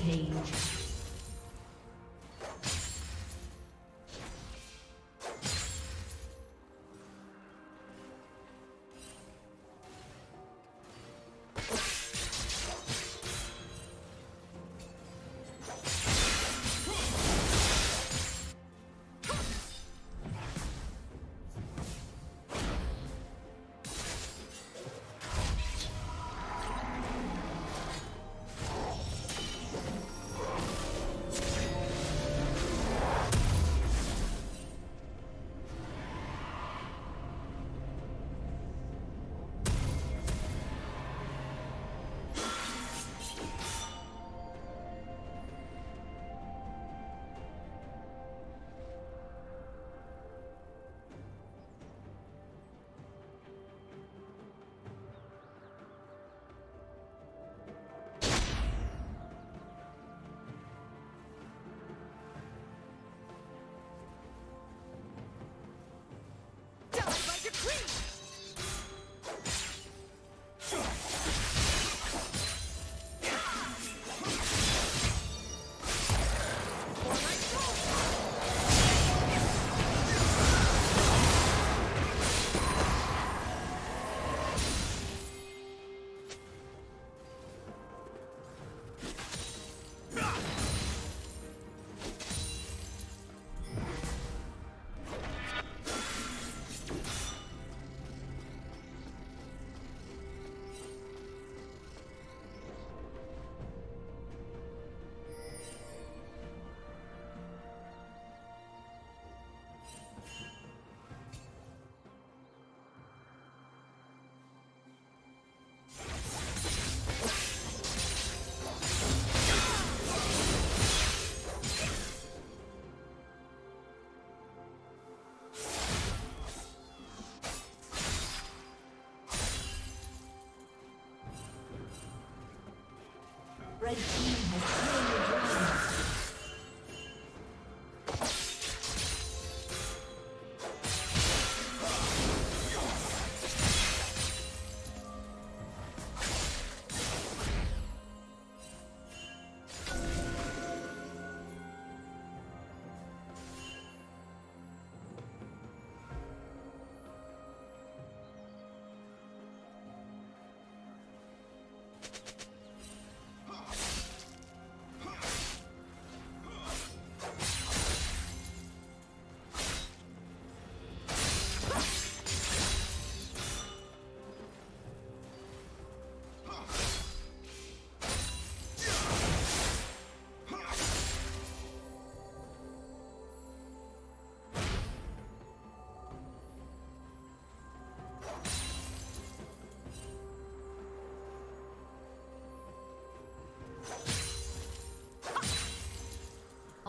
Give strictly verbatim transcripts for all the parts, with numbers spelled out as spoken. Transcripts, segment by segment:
Page.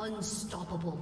Unstoppable.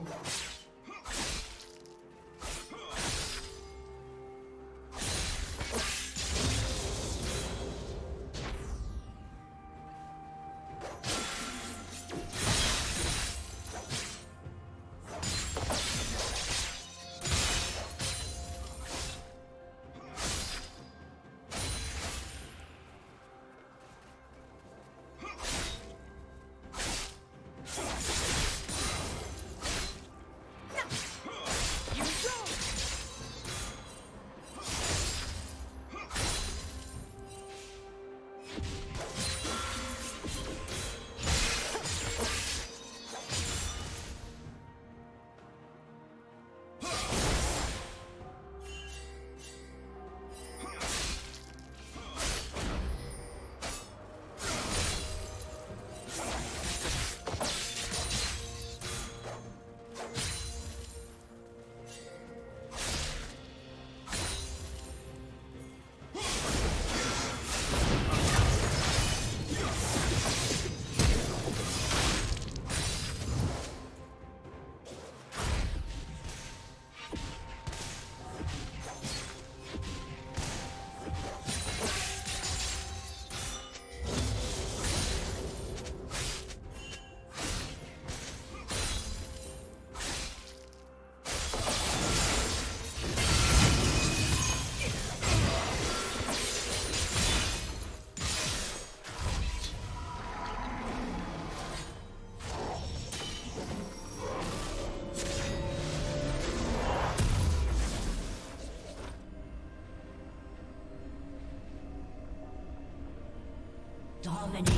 Dominating.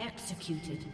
Executed.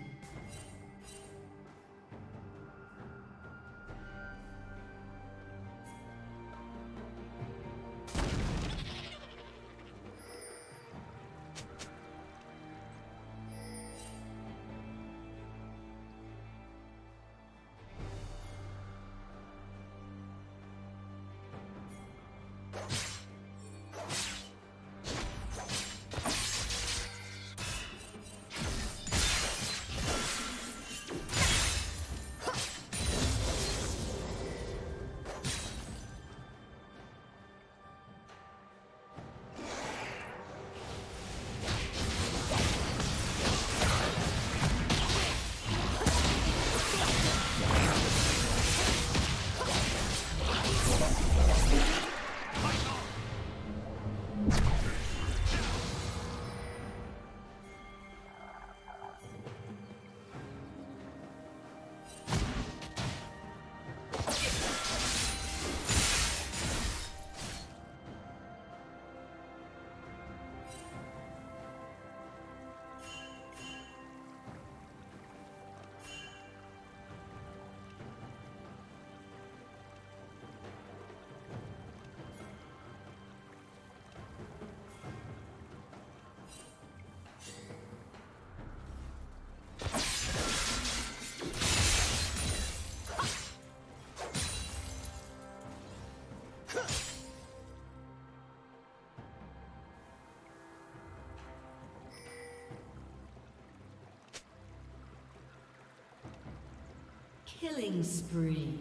Killing spree.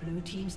Blue team's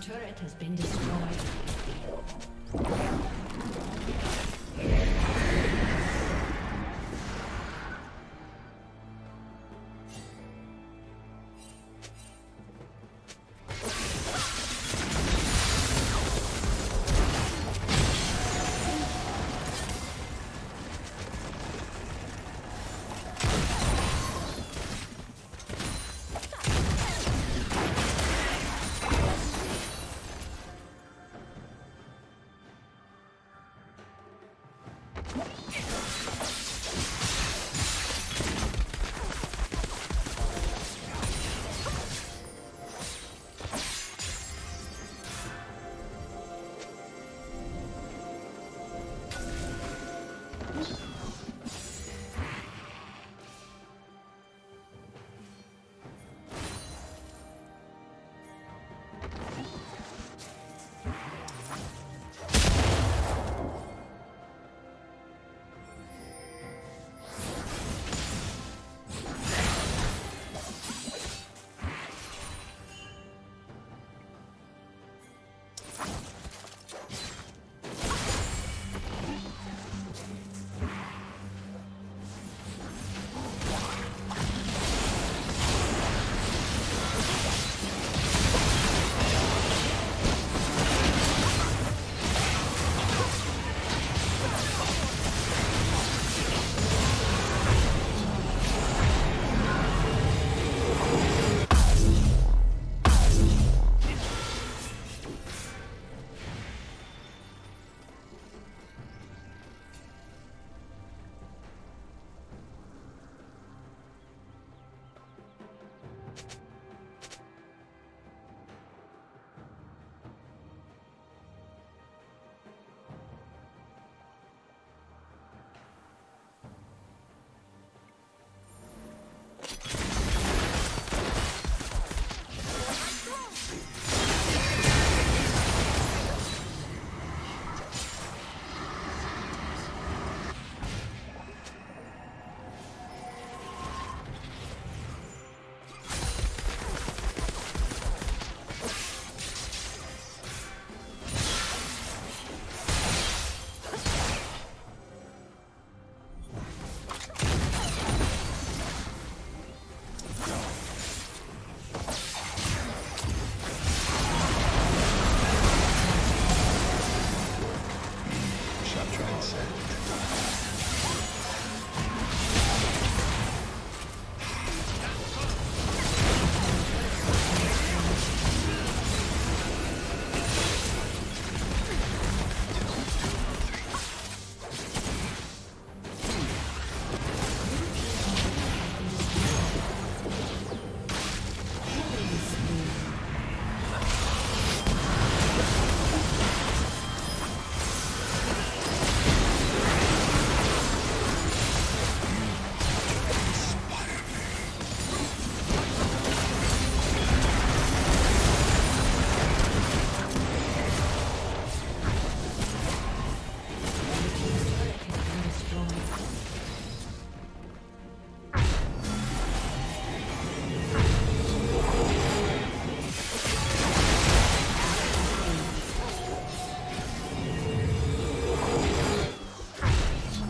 team's turret has been destroyed.